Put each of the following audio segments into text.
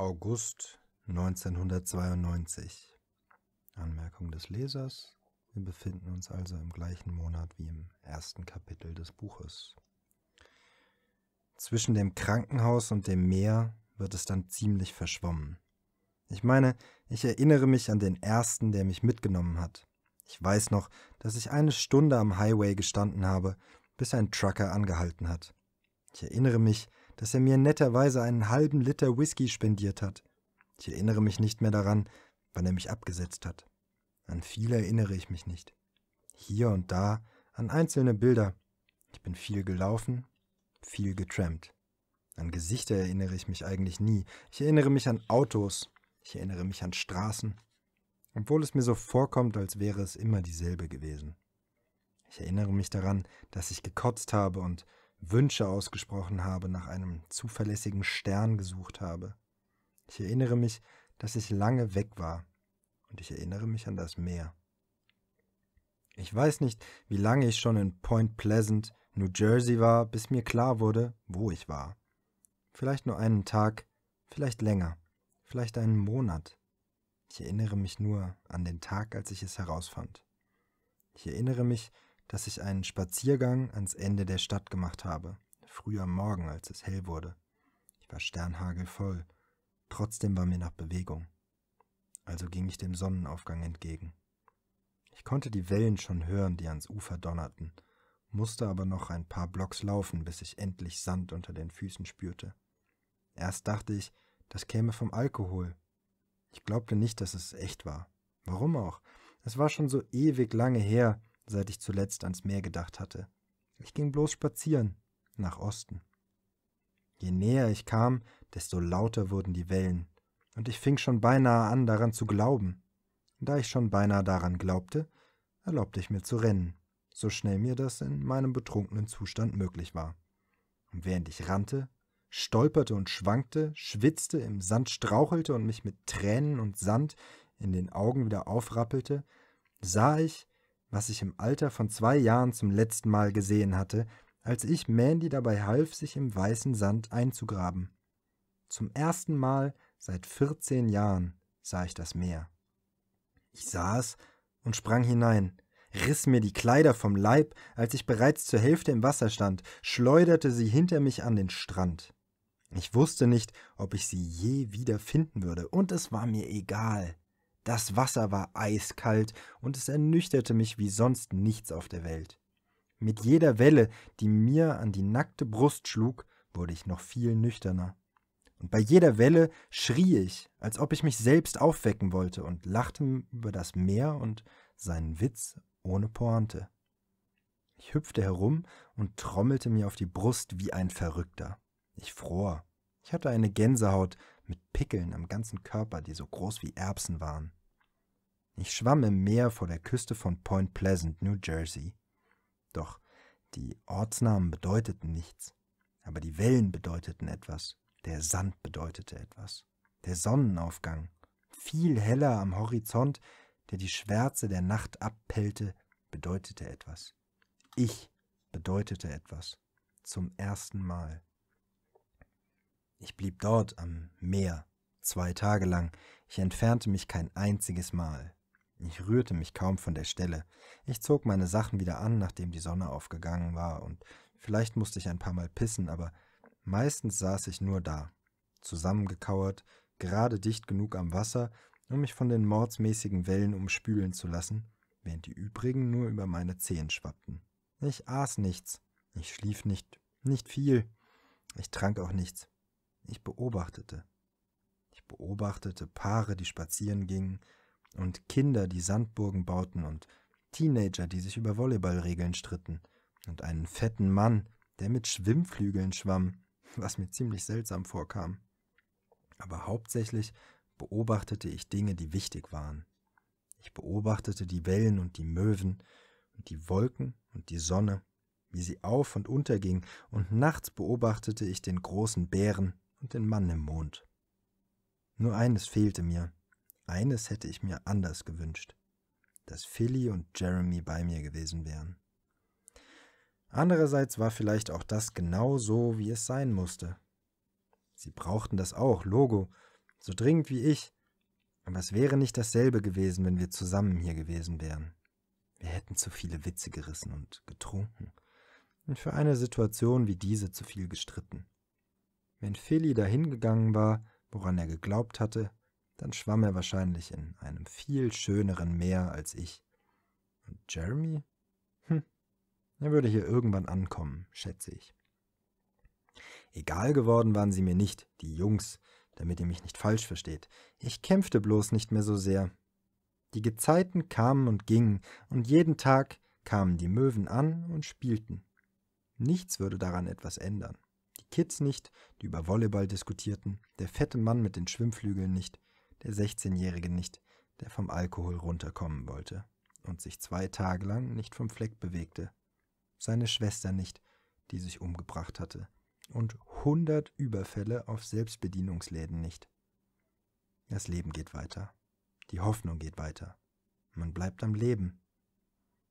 August 1992. Anmerkung des Lesers. Wir befinden uns also im gleichen Monat wie im ersten Kapitel des Buches. Zwischen dem Krankenhaus und dem Meer wird es dann ziemlich verschwommen. Ich meine, ich erinnere mich an den ersten, der mich mitgenommen hat. Ich weiß noch, dass ich eine Stunde am Highway gestanden habe, bis ein Trucker angehalten hat. Ich erinnere mich, dass er mir netterweise einen halben Liter Whisky spendiert hat. Ich erinnere mich nicht mehr daran, wann er mich abgesetzt hat. An viel erinnere ich mich nicht. Hier und da an einzelne Bilder. Ich bin viel gelaufen, viel getrampt. An Gesichter erinnere ich mich eigentlich nie. Ich erinnere mich an Autos. Ich erinnere mich an Straßen. Obwohl es mir so vorkommt, als wäre es immer dieselbe gewesen. Ich erinnere mich daran, dass ich gekotzt habe und Wünsche ausgesprochen habe, nach einem zuverlässigen Stern gesucht habe. Ich erinnere mich, dass ich lange weg war. Und ich erinnere mich an das Meer. Ich weiß nicht, wie lange ich schon in Point Pleasant, New Jersey war, bis mir klar wurde, wo ich war. Vielleicht nur einen Tag, vielleicht länger, vielleicht einen Monat. Ich erinnere mich nur an den Tag, als ich es herausfand. Ich erinnere mich, dass ich einen Spaziergang ans Ende der Stadt gemacht habe, früh am Morgen, als es hell wurde. Ich war sternhagelvoll, trotzdem war mir nach Bewegung. Also ging ich dem Sonnenaufgang entgegen. Ich konnte die Wellen schon hören, die ans Ufer donnerten, musste aber noch ein paar Blocks laufen, bis ich endlich Sand unter den Füßen spürte. Erst dachte ich, das käme vom Alkohol. Ich glaubte nicht, dass es echt war. Warum auch? Es war schon so ewig lange her, seit ich zuletzt ans Meer gedacht hatte. Ich ging bloß spazieren, nach Osten. Je näher ich kam, desto lauter wurden die Wellen. Und ich fing schon beinahe an, daran zu glauben. Und da ich schon beinahe daran glaubte, erlaubte ich mir zu rennen, so schnell mir das in meinem betrunkenen Zustand möglich war. Und während ich rannte, stolperte und schwankte, schwitzte, im Sand strauchelte und mich mit Tränen und Sand in den Augen wieder aufrappelte, sah ich, was ich im Alter von 2 Jahren zum letzten Mal gesehen hatte, als ich Mandy dabei half, sich im weißen Sand einzugraben. Zum ersten Mal seit 14 Jahren sah ich das Meer. Ich sah es und sprang hinein, riss mir die Kleider vom Leib, als ich bereits zur Hälfte im Wasser stand, schleuderte sie hinter mich an den Strand. Ich wusste nicht, ob ich sie je wieder finden würde, und es war mir egal. Das Wasser war eiskalt, und es ernüchterte mich wie sonst nichts auf der Welt. Mit jeder Welle, die mir an die nackte Brust schlug, wurde ich noch viel nüchterner. Und bei jeder Welle schrie ich, als ob ich mich selbst aufwecken wollte, und lachte über das Meer und seinen Witz ohne Pointe. Ich hüpfte herum und trommelte mir auf die Brust wie ein Verrückter. Ich fror. Ich hatte eine Gänsehaut mit Pickeln am ganzen Körper, die so groß wie Erbsen waren. Ich schwamm im Meer vor der Küste von Point Pleasant, New Jersey. Doch die Ortsnamen bedeuteten nichts, aber die Wellen bedeuteten etwas. Der Sand bedeutete etwas. Der Sonnenaufgang, viel heller am Horizont, der die Schwärze der Nacht abpellte, bedeutete etwas. Ich bedeutete etwas. Zum ersten Mal. Ich blieb dort am Meer, 2 Tage lang. Ich entfernte mich kein einziges Mal. Ich rührte mich kaum von der Stelle. Ich zog meine Sachen wieder an, nachdem die Sonne aufgegangen war, und vielleicht musste ich ein paar Mal pissen, aber meistens saß ich nur da, zusammengekauert, gerade dicht genug am Wasser, um mich von den mordsmäßigen Wellen umspülen zu lassen, während die übrigen nur über meine Zehen schwappten. Ich aß nichts, ich schlief nicht viel, ich trank auch nichts. Ich beobachtete. Ich beobachtete Paare, die spazieren gingen, und Kinder, die Sandburgen bauten, und Teenager, die sich über Volleyballregeln stritten, und einen fetten Mann, der mit Schwimmflügeln schwamm, was mir ziemlich seltsam vorkam. Aber hauptsächlich beobachtete ich Dinge, die wichtig waren. Ich beobachtete die Wellen und die Möwen und die Wolken und die Sonne, wie sie auf- und unterging, und nachts beobachtete ich den großen Bären und den Mann im Mond. Nur eines fehlte mir. Eines hätte ich mir anders gewünscht: dass Philly und Jeremy bei mir gewesen wären. Andererseits war vielleicht auch das genau so, wie es sein musste. Sie brauchten das auch, Logo, so dringend wie ich. Aber es wäre nicht dasselbe gewesen, wenn wir zusammen hier gewesen wären. Wir hätten zu viele Witze gerissen und getrunken und für eine Situation wie diese zu viel gestritten. Wenn Philly dahingegangen war, woran er geglaubt hatte, dann schwamm er wahrscheinlich in einem viel schöneren Meer als ich. Und Jeremy? Er würde hier irgendwann ankommen, schätze ich. Egal geworden waren sie mir nicht, die Jungs, damit ihr mich nicht falsch versteht. Ich kämpfte bloß nicht mehr so sehr. Die Gezeiten kamen und gingen, und jeden Tag kamen die Möwen an und spielten. Nichts würde daran etwas ändern. Die Kids nicht, die über Volleyball diskutierten, der fette Mann mit den Schwimmflügeln nicht, der 16-Jährige nicht, der vom Alkohol runterkommen wollte und sich 2 Tage lang nicht vom Fleck bewegte. Seine Schwester nicht, die sich umgebracht hatte, und 100 Überfälle auf Selbstbedienungsläden nicht. Das Leben geht weiter. Die Hoffnung geht weiter. Man bleibt am Leben.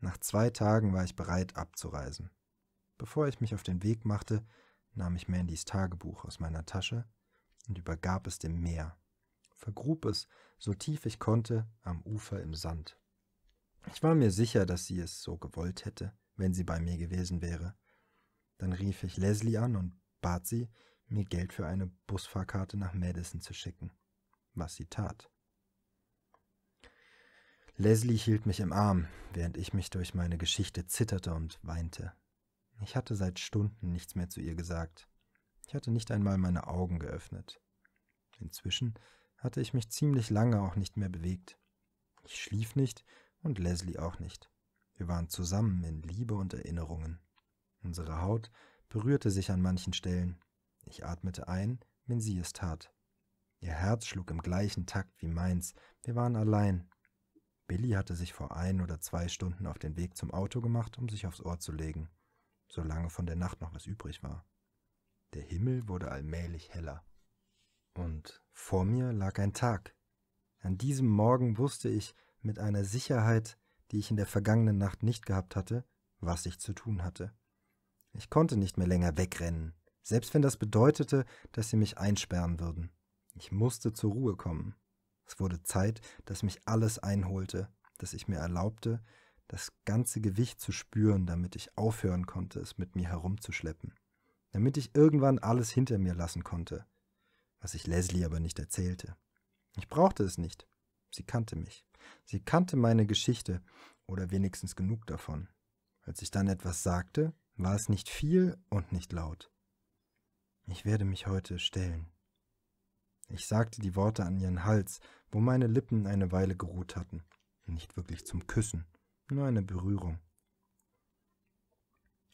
Nach 2 Tagen war ich bereit, abzureisen. Bevor ich mich auf den Weg machte, nahm ich Mandys Tagebuch aus meiner Tasche und übergab es dem Meer, vergrub es, so tief ich konnte, am Ufer im Sand. Ich war mir sicher, dass sie es so gewollt hätte, wenn sie bei mir gewesen wäre. Dann rief ich Leslie an und bat sie, mir Geld für eine Busfahrkarte nach Madison zu schicken, was sie tat. Leslie hielt mich im Arm, während ich mich durch meine Geschichte zitterte und weinte. Ich hatte seit Stunden nichts mehr zu ihr gesagt. Ich hatte nicht einmal meine Augen geöffnet. Inzwischen hatte ich mich ziemlich lange auch nicht mehr bewegt. Ich schlief nicht und Leslie auch nicht. Wir waren zusammen in Liebe und Erinnerungen. Unsere Haut berührte sich an manchen Stellen. Ich atmete ein, wenn sie es tat. Ihr Herz schlug im gleichen Takt wie meins. Wir waren allein. Billy hatte sich vor 1 oder 2 Stunden auf den Weg zum Auto gemacht, um sich aufs Ohr zu legen, solange von der Nacht noch was übrig war. Der Himmel wurde allmählich heller. Und vor mir lag ein Tag. An diesem Morgen wusste ich mit einer Sicherheit, die ich in der vergangenen Nacht nicht gehabt hatte, was ich zu tun hatte. Ich konnte nicht mehr länger wegrennen, selbst wenn das bedeutete, dass sie mich einsperren würden. Ich musste zur Ruhe kommen. Es wurde Zeit, dass mich alles einholte, dass ich mir erlaubte, das ganze Gewicht zu spüren, damit ich aufhören konnte, es mit mir herumzuschleppen. Damit ich irgendwann alles hinter mir lassen konnte, was ich Leslie aber nicht erzählte. Ich brauchte es nicht. Sie kannte mich. Sie kannte meine Geschichte, oder wenigstens genug davon. Als ich dann etwas sagte, war es nicht viel und nicht laut. Ich werde mich heute stellen. Ich sagte die Worte an ihren Hals, wo meine Lippen eine Weile geruht hatten. Nicht wirklich zum Küssen, nur eine Berührung.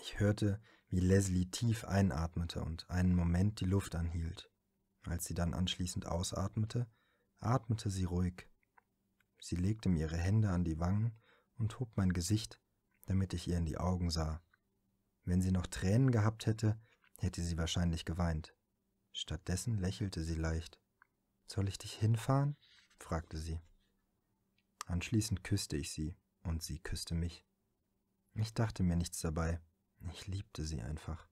Ich hörte, wie Leslie tief einatmete und einen Moment die Luft anhielt. Als sie dann anschließend ausatmete, atmete sie ruhig. Sie legte mir ihre Hände an die Wangen und hob mein Gesicht, damit ich ihr in die Augen sah. Wenn sie noch Tränen gehabt hätte, hätte sie wahrscheinlich geweint. Stattdessen lächelte sie leicht. »Soll ich dich hinfahren?« fragte sie. Anschließend küsste ich sie und sie küsste mich. Ich dachte mir nichts dabei. Ich liebte sie einfach.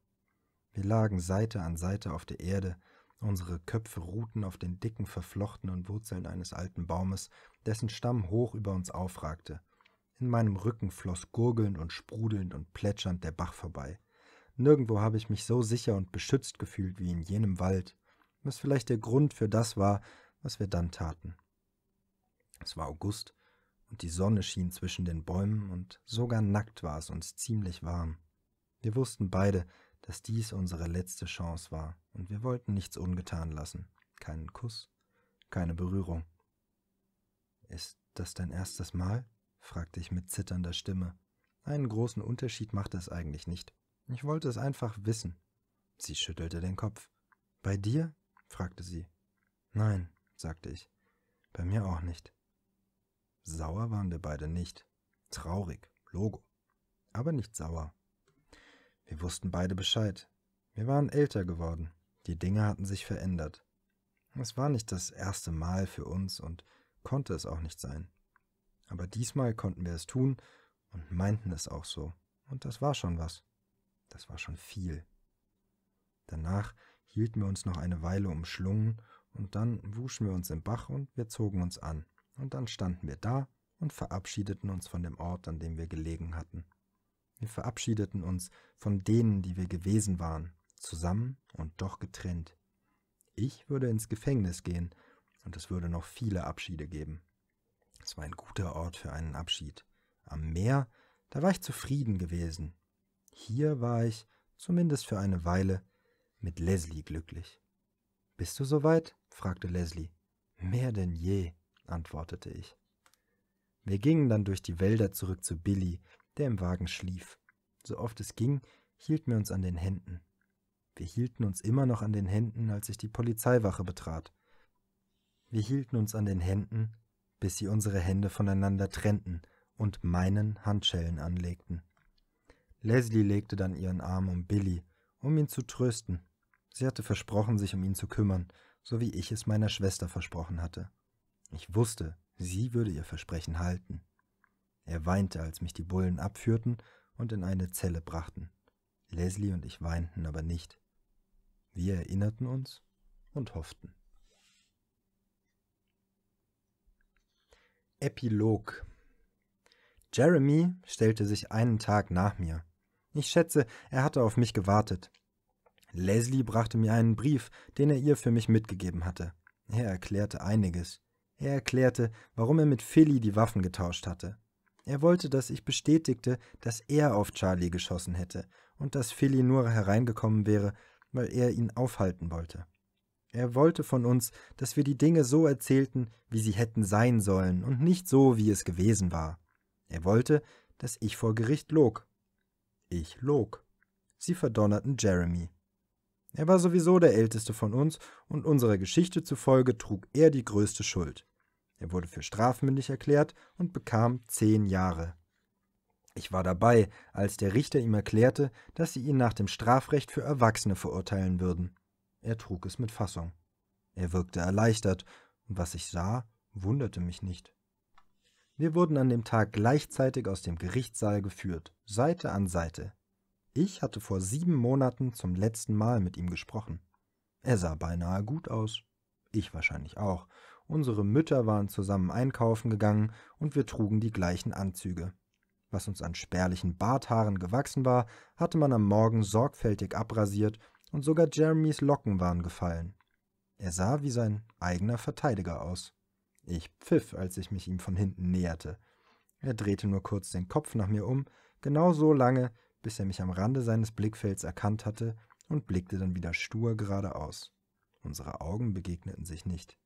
Wir lagen Seite an Seite auf der Erde. Unsere Köpfe ruhten auf den dicken, verflochtenen Wurzeln eines alten Baumes, dessen Stamm hoch über uns aufragte. In meinem Rücken floss gurgelnd und sprudelnd und plätschernd der Bach vorbei. Nirgendwo habe ich mich so sicher und beschützt gefühlt wie in jenem Wald, was vielleicht der Grund für das war, was wir dann taten. Es war August und die Sonne schien zwischen den Bäumen und sogar nackt war es uns ziemlich warm. Wir wussten beide, dass dies unsere letzte Chance war, und wir wollten nichts ungetan lassen. Keinen Kuss, keine Berührung. »Ist das dein erstes Mal?« fragte ich mit zitternder Stimme. Einen großen Unterschied machte es eigentlich nicht. Ich wollte es einfach wissen. Sie schüttelte den Kopf. »Bei dir?« fragte sie. »Nein«, sagte ich. »Bei mir auch nicht.« Sauer waren wir beide nicht. Traurig, Logo. Aber nicht sauer. Wir wussten beide Bescheid. Wir waren älter geworden. Die Dinge hatten sich verändert. Es war nicht das erste Mal für uns und konnte es auch nicht sein. Aber diesmal konnten wir es tun und meinten es auch so. Und das war schon was. Das war schon viel. Danach hielten wir uns noch eine Weile umschlungen und dann wuschen wir uns im Bach und wir zogen uns an. Und dann standen wir da und verabschiedeten uns von dem Ort, an dem wir gelegen hatten. Wir verabschiedeten uns von denen, die wir gewesen waren, zusammen und doch getrennt. Ich würde ins Gefängnis gehen und es würde noch viele Abschiede geben. Es war ein guter Ort für einen Abschied. Am Meer, da war ich zufrieden gewesen. Hier war ich, zumindest für eine Weile, mit Leslie glücklich. »Bist du soweit?« fragte Leslie. »Mehr denn je«, antwortete ich. Wir gingen dann durch die Wälder zurück zu Billy, der im Wagen schlief. So oft es ging, hielten wir uns an den Händen. Wir hielten uns immer noch an den Händen, als ich die Polizeiwache betrat. Wir hielten uns an den Händen, bis sie unsere Hände voneinander trennten und meinen Handschellen anlegten. Leslie legte dann ihren Arm um Billy, um ihn zu trösten. Sie hatte versprochen, sich um ihn zu kümmern, so wie ich es meiner Schwester versprochen hatte. Ich wusste, sie würde ihr Versprechen halten. Er weinte, als mich die Bullen abführten und in eine Zelle brachten. Leslie und ich weinten aber nicht. Wir erinnerten uns und hofften. Epilog. Jeremy stellte sich einen Tag nach mir. Ich schätze, er hatte auf mich gewartet. Leslie brachte mir einen Brief, den er ihr für mich mitgegeben hatte. Er erklärte einiges. Er erklärte, warum er mit Philly die Waffen getauscht hatte. Er wollte, dass ich bestätigte, dass er auf Charlie geschossen hätte und dass Philly nur hereingekommen wäre, weil er ihn aufhalten wollte. Er wollte von uns, dass wir die Dinge so erzählten, wie sie hätten sein sollen und nicht so, wie es gewesen war. Er wollte, dass ich vor Gericht log. Ich log. Sie verdonnerten Jeremy. Er war sowieso der Älteste von uns und unserer Geschichte zufolge trug er die größte Schuld. Er wurde für strafmündig erklärt und bekam 10 Jahre. Ich war dabei, als der Richter ihm erklärte, dass sie ihn nach dem Strafrecht für Erwachsene verurteilen würden. Er trug es mit Fassung. Er wirkte erleichtert, und was ich sah, wunderte mich nicht. Wir wurden an dem Tag gleichzeitig aus dem Gerichtssaal geführt, Seite an Seite. Ich hatte vor 7 Monaten zum letzten Mal mit ihm gesprochen. Er sah beinahe gut aus. Ich wahrscheinlich auch. Unsere Mütter waren zusammen einkaufen gegangen und wir trugen die gleichen Anzüge. Was uns an spärlichen Barthaaren gewachsen war, hatte man am Morgen sorgfältig abrasiert und sogar Jeremys Locken waren gefallen. Er sah wie sein eigener Verteidiger aus. Ich pfiff, als ich mich ihm von hinten näherte. Er drehte nur kurz den Kopf nach mir um, genau so lange, bis er mich am Rande seines Blickfelds erkannt hatte und blickte dann wieder stur geradeaus. Unsere Augen begegneten sich nicht.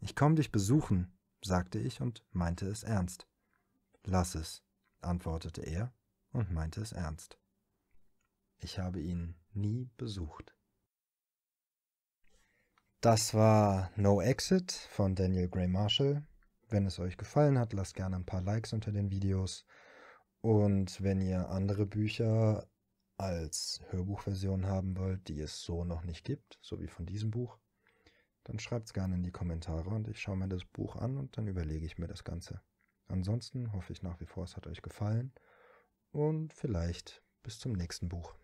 »Ich komm dich besuchen«, sagte ich und meinte es ernst. »Lass es«, antwortete er und meinte es ernst. Ich habe ihn nie besucht. Das war No Exit von Daniel Gray Marshall. Wenn es euch gefallen hat, lasst gerne ein paar Likes unter den Videos. Und wenn ihr andere Bücher als Hörbuchversion haben wollt, die es so noch nicht gibt, so wie von diesem Buch, dann schreibt es gerne in die Kommentare und ich schaue mir das Buch an und dann überlege ich mir das Ganze. Ansonsten hoffe ich nach wie vor, es hat euch gefallen und vielleicht bis zum nächsten Buch.